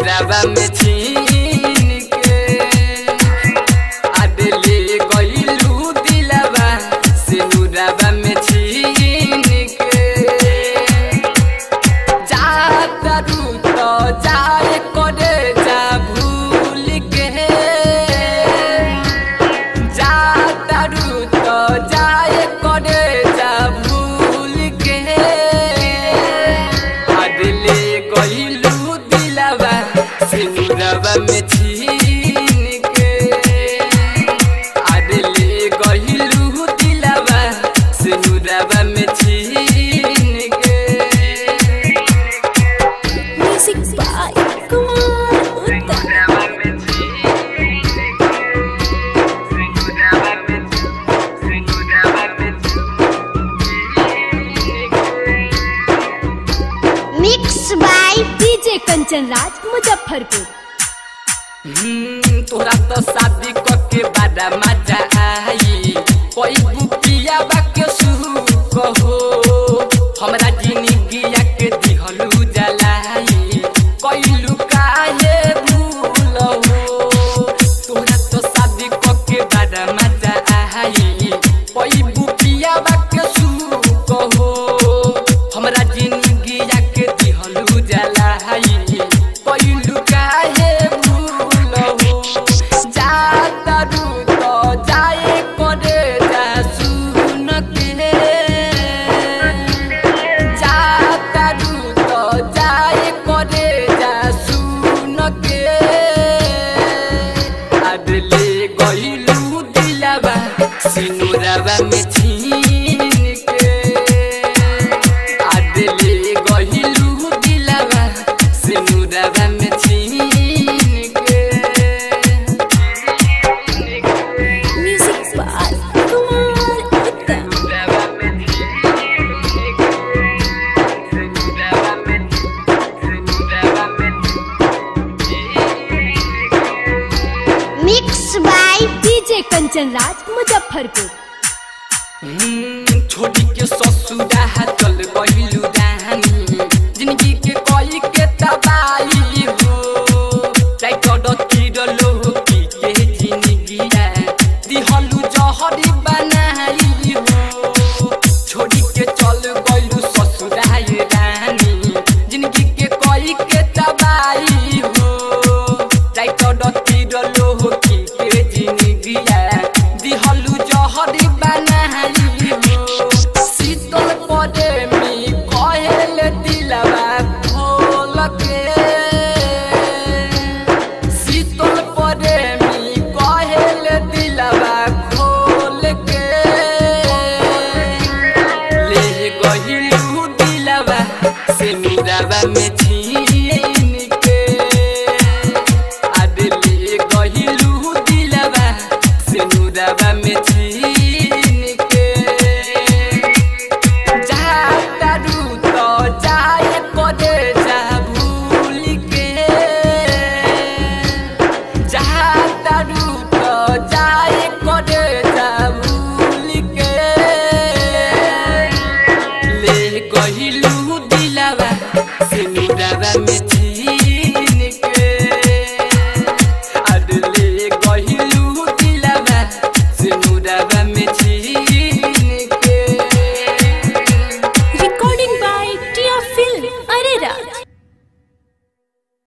दिलवा में छीन के आदले गइलू दिलवा से नुरवा में छीन के जातरू तो जाए करे जा भूल के जातरू तो जाए करे जा भूल के आदले गइलू नुरवा में छीन के आदले गइलू दिलवा से नुरवा में छीन के म्यूजिक बाय कुमार नुरवा में छीन के नुरवा में नुरवा में mix by DJ Kanchan Raj Muzaffarpur. तोरा तो शादी करके बड़ा मजा आई कोई बुकिया बाके शुरू कहो हमरा जिंदगिया के दिहलू जलाई कोई लुकाए भूल हो तोरा तो शादी करके बड़ा मजा आई कोई बुकिया बाके शुरू कहो हमरा जिंदगिया के दिहलू जलाई कोई लुकाए नुरवा में छीन के आदले गइलू दिलवा से नुरवा में छीन के म्यूजिक बाय कुमार उत्तम। नुरवा में छीन के नुरवा में नुरवा में mix by DJ Kanchan Raj Muzaffarpur. छोटी के ससुरा चल गइलू रानी जिंदगी के कोई के तबाही हो चाहे करो किरलो की के जिंदगी दिहलू जहरी बनाई हो छोटी के चल गइलू ससुरा रानी जिंदगी के कोई के तबाही हो चाहे करो किरलो की के जिंदगी दिहलू जहरी बनाई नुरवा में छीन के आदले गइलू दिलवा से नुरवा में छीन के जातरू तो जाए करे जा भूल के जातरू तो जाए करे जा भूल के ले गइलू दिलवा